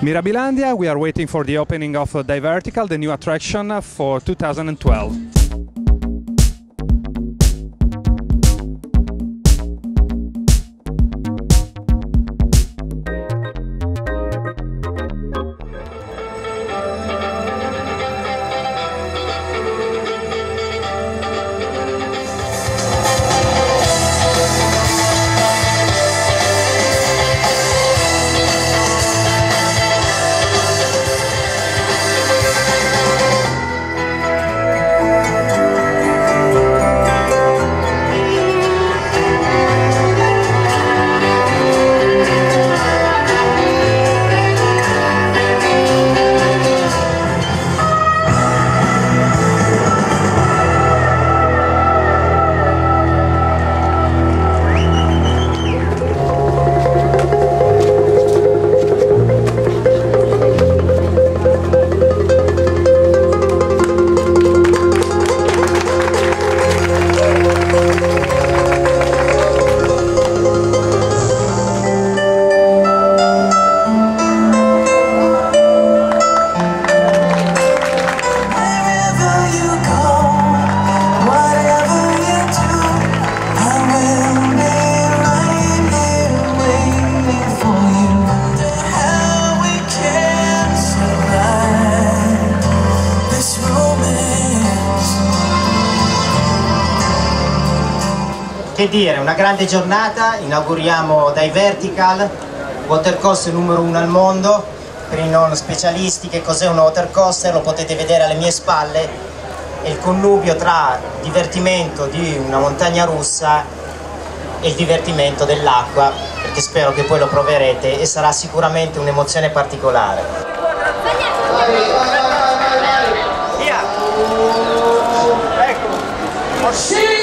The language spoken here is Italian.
Mirabilandia, we are waiting for the opening of Divertical, the new attraction for 2012. Che dire, una grande giornata, inauguriamo Divertical, watercoaster numero 1 al mondo. Per i non specialisti, che cos'è un watercoaster? Lo potete vedere alle mie spalle, è il connubio tra il divertimento di una montagna russa e il divertimento dell'acqua, perché spero che poi lo proverete e sarà sicuramente un'emozione particolare. Via! Ecco!